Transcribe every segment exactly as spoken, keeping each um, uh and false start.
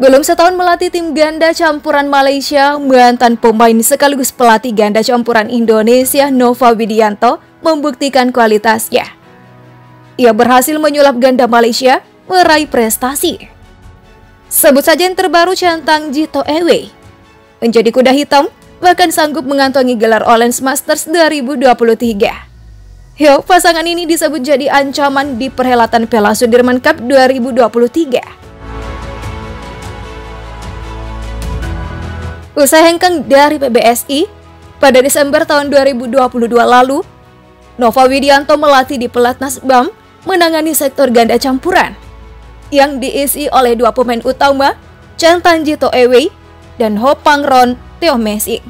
Belum setahun melatih tim ganda campuran Malaysia, mantan pemain sekaligus pelatih ganda campuran Indonesia Nova Widianto membuktikan kualitasnya. Ia berhasil menyulap ganda Malaysia meraih prestasi. Sebut saja yang terbaru centang Toh Ee Wei. Menjadi kuda hitam, bahkan sanggup mengantongi gelar Orleans Masters dua ribu dua puluh tiga. Yo, pasangan ini disebut jadi ancaman di perhelatan Piala Sudirman Cup dua ribu dua puluh tiga. Usai hengkang dari P B S I, pada Desember tahun dua ribu dua puluh dua lalu, Nova Widianto melatih di Pelatnas B A M menangani sektor ganda campuran yang diisi oleh dua pemain utama, Chan Tanji Toh Ee Wei dan Ho Pang Ron Teo Mesik.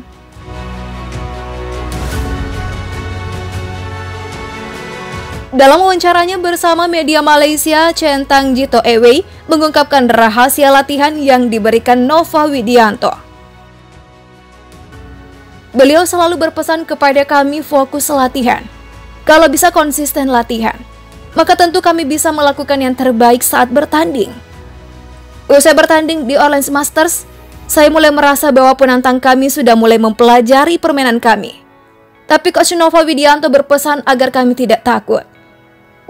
Dalam wawancaranya bersama media Malaysia, Chan Tanji Toh Ee Wei mengungkapkan rahasia latihan yang diberikan Nova Widianto. Beliau selalu berpesan kepada kami fokus latihan. Kalau bisa konsisten latihan, maka tentu kami bisa melakukan yang terbaik saat bertanding. Usai bertanding di Orleans Masters, saya mulai merasa bahwa penantang kami sudah mulai mempelajari permainan kami. Tapi Coach Nova Widianto berpesan agar kami tidak takut.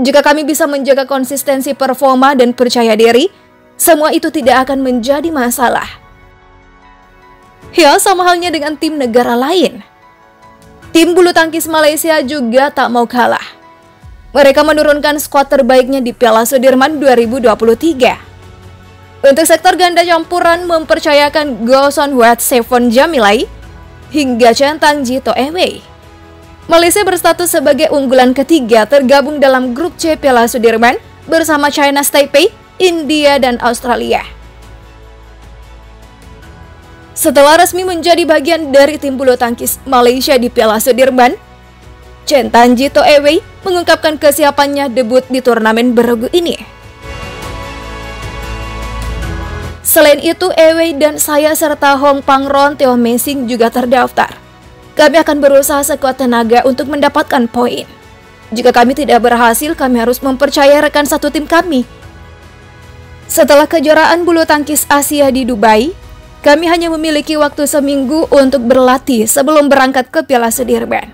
Jika kami bisa menjaga konsistensi performa dan percaya diri, semua itu tidak akan menjadi masalah. Ya, sama halnya dengan tim negara lain. Tim bulu tangkis Malaysia juga tak mau kalah. Mereka menurunkan skuad terbaiknya di Piala Sudirman dua ribu dua puluh tiga. Untuk sektor ganda campuran mempercayakan Son White Sefon Jamilai hingga centang Toh Ee Wei. Malaysia berstatus sebagai unggulan ketiga tergabung dalam grup C Piala Sudirman bersama China Taipei, India dan Australia. Setelah resmi menjadi bagian dari tim bulu tangkis Malaysia di Piala Sudirman, centang Toh Ee Wei mengungkapkan kesiapannya debut di turnamen beregu ini. Selain itu, Ee Wei dan saya serta Hong Pang Ron Teo Mesing juga terdaftar. Kami akan berusaha sekuat tenaga untuk mendapatkan poin. Jika kami tidak berhasil, kami harus mempercayai rekan satu tim kami. Setelah kejuaraan bulu tangkis Asia di Dubai, kami hanya memiliki waktu seminggu untuk berlatih sebelum berangkat ke Piala Sudirman.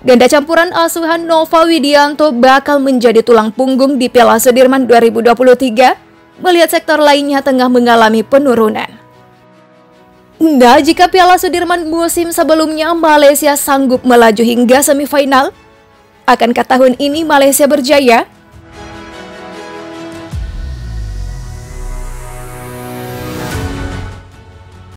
Ganda campuran asuhan Nova Widianto bakal menjadi tulang punggung di Piala Sudirman dua ribu dua puluh tiga, melihat sektor lainnya tengah mengalami penurunan. Nah, jika Piala Sudirman musim sebelumnya Malaysia sanggup melaju hingga semifinal, akankah tahun ini Malaysia berjaya?